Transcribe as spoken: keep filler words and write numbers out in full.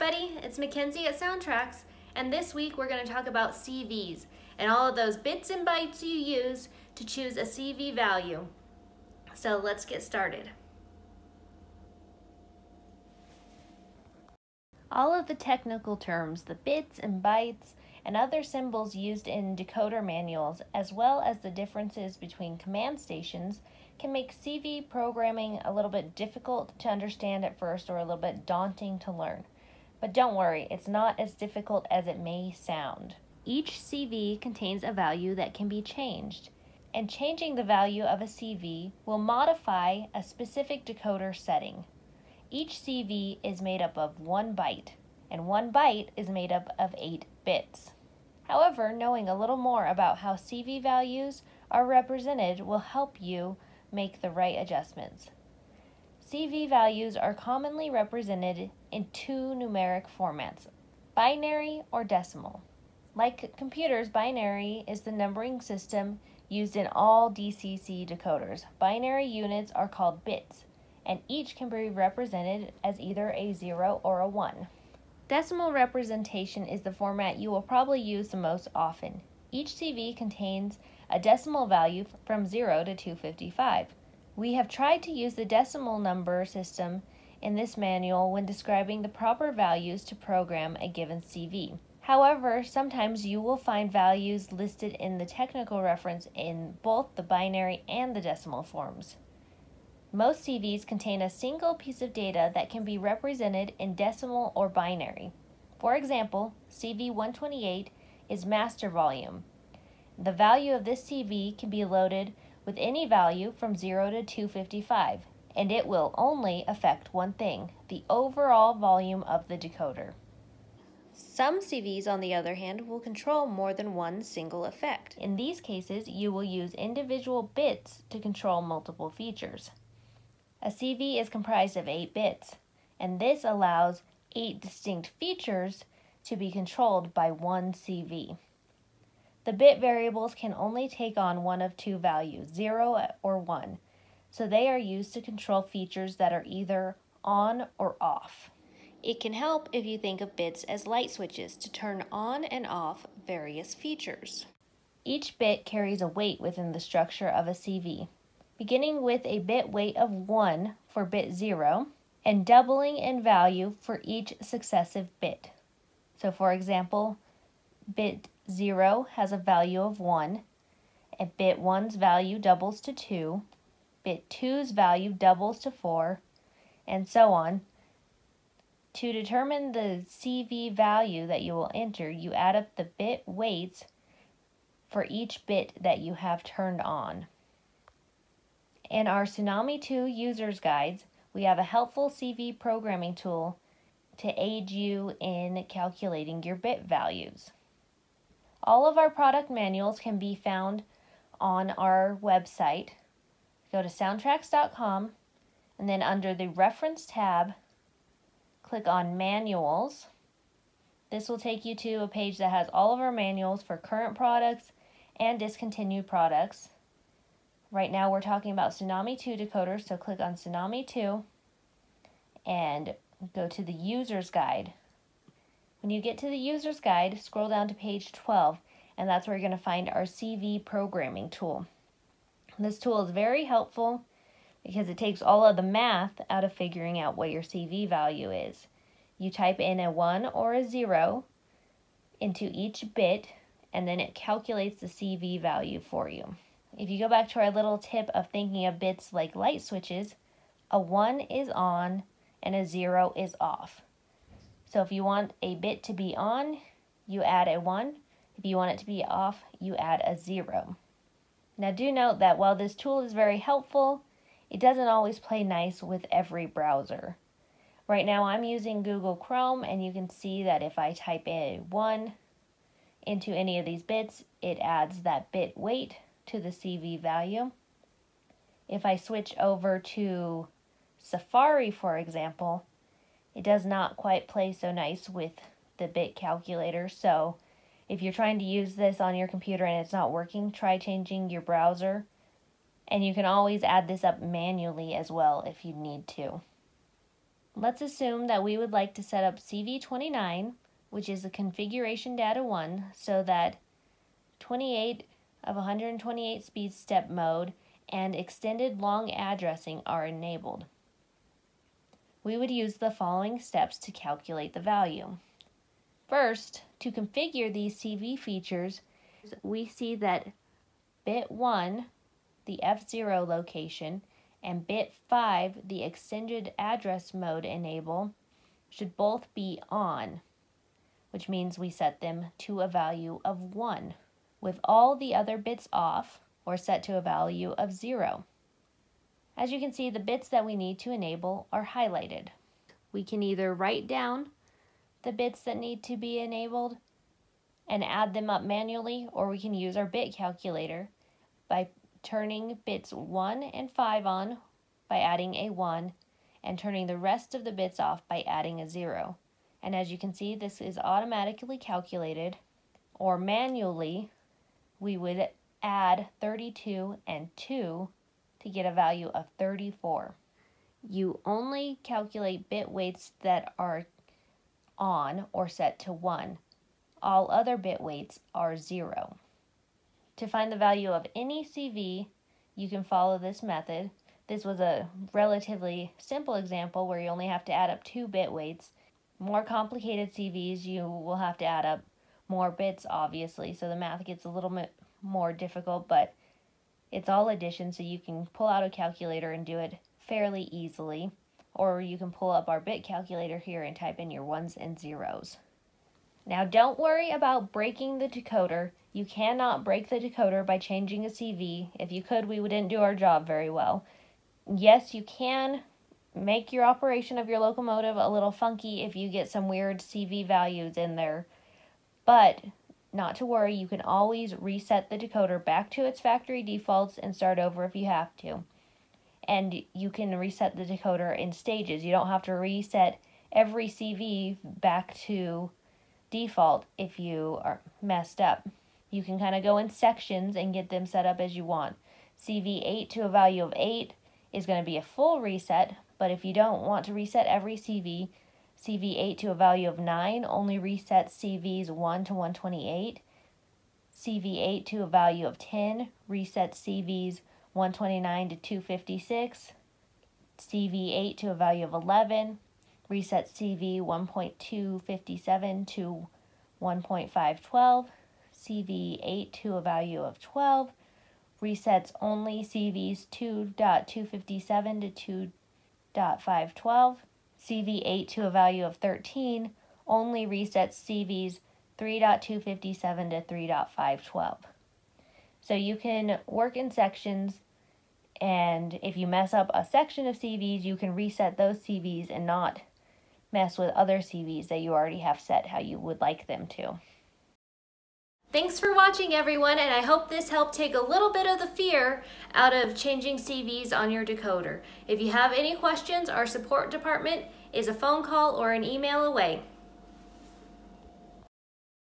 everybody, it's Mackenzie at SoundTraxx, and this week we're going to talk about C Vs and all of those bits and bytes you use to choose a C V value. So let's get started. All of the technical terms, the bits and bytes, and other symbols used in decoder manuals, as well as the differences between command stations, can make C V programming a little bit difficult to understand at first or a little bit daunting to learn. But don't worry, it's not as difficult as it may sound. Each C V contains a value that can be changed, and changing the value of a C V will modify a specific decoder setting. Each C V is made up of one byte, and one byte is made up of eight bits. However, knowing a little more about how C V values are represented will help you make the right adjustments. C V values are commonly represented in two numeric formats, binary or decimal. Like computers, binary is the numbering system used in all D C C decoders. Binary units are called bits, and each can be represented as either a zero or a one. Decimal representation is the format you will probably use the most often. Each C V contains a decimal value from zero to two hundred fifty-five. We have tried to use the decimal number system in this manual when describing the proper values to program a given C V. However, sometimes you will find values listed in the technical reference in both the binary and the decimal forms. Most C Vs contain a single piece of data that can be represented in decimal or binary. For example, C V one twenty-eight is master volume. The value of this C V can be loaded with any value from zero to two hundred fifty-five, and it will only affect one thing, the overall volume of the decoder. Some C Vs, on the other hand, will control more than one single effect. In these cases, you will use individual bits to control multiple features. A C V is comprised of eight bits, and this allows eight distinct features to be controlled by one C V. The bit variables can only take on one of two values, zero or one, so they are used to control features that are either on or off. It can help if you think of bits as light switches to turn on and off various features. Each bit carries a weight within the structure of a C V, beginning with a bit weight of one for bit zero and doubling in value for each successive bit. So for example, bit zero has a value of one, and bit one's value doubles to two, bit two's value doubles to four, and so on. To determine the C V value that you will enter, you add up the bit weights for each bit that you have turned on. In our Tsunami two users guides, we have a helpful C V programming tool to aid you in calculating your bit values. All of our product manuals can be found on our website. Go to soundtraxx dot com, and then under the Reference tab, click on Manuals. This will take you to a page that has all of our manuals for current products and discontinued products. Right now we're talking about Tsunami two decoders, so click on Tsunami two and go to the User's Guide. When you get to the User's Guide, scroll down to page twelve, and that's where you're going to find our C V programming tool. This tool is very helpful because it takes all of the math out of figuring out what your C V value is. You type in a one or a zero into each bit, and then it calculates the C V value for you. If you go back to our little tip of thinking of bits like light switches, a one is on and a zero is off. So if you want a bit to be on, you add a one. If you want it to be off, you add a zero. Now do note that while this tool is very helpful, it doesn't always play nice with every browser. Right now I'm using Google Chrome, and you can see that if I type a one into any of these bits, it adds that bit weight to the C V value. If I switch over to Safari, for example, it does not quite play so nice with the bit calculator. So if you're trying to use this on your computer and it's not working, try changing your browser. And you can always add this up manually as well if you need to. Let's assume that we would like to set up C V twenty-nine, which is the configuration data one, so that twenty-eight of one twenty-eight speed step mode and extended long addressing are enabled. We would use the following steps to calculate the value. First, to configure these C V features, we see that bit one, the F zero location, and bit five, the extended address mode enable, should both be on, which means we set them to a value of one, with all the other bits off or set to a value of zero. As you can see, the bits that we need to enable are highlighted. We can either write down the bits that need to be enabled and add them up manually, or we can use our bit calculator by turning bits one and five on by adding a one and turning the rest of the bits off by adding a zero. And as you can see, this is automatically calculated, or manually we would add thirty-two and two to get a value of thirty-four. You only calculate bit weights that are on or set to one. All other bit weights are zero. To find the value of any C V, you can follow this method. This was a relatively simple example where you only have to add up two bit weights. More complicated C Vs, you will have to add up more bits, obviously, so the math gets a little bit more difficult, but it's all addition, so you can pull out a calculator and do it fairly easily, or you can pull up our bit calculator here and type in your ones and zeros. Now, don't worry about breaking the decoder. You cannot break the decoder by changing a C V. If you could, we wouldn't do our job very well. Yes, you can make your operation of your locomotive a little funky if you get some weird C V values in there, but not to worry, you can always reset the decoder back to its factory defaults and start over if you have to. And you can reset the decoder in stages. You don't have to reset every C V back to default if you are messed up. You can kind of go in sections and get them set up as you want. C V eight to a value of eight is going to be a full reset, but if you don't want to reset every C V, C V eight to a value of nine only resets C Vs one to one twenty-eight. C V eight to a value of ten resets C Vs one twenty-nine to two fifty-six. C V eight to a value of eleven resets C V one point two five seven to one point five one two. C V eight to a value of twelve resets only C Vs two point two five seven to two point five one two. C V eight to a value of thirteen only resets C Vs three point two five seven to three point five one two. So you can work in sections, and if you mess up a section of C Vs, you can reset those C Vs and not mess with other C Vs that you already have set how you would like them to. Thanks for watching, everyone, and I hope this helped take a little bit of the fear out of changing C Vs on your decoder. If you have any questions, our support department is a phone call or an email away.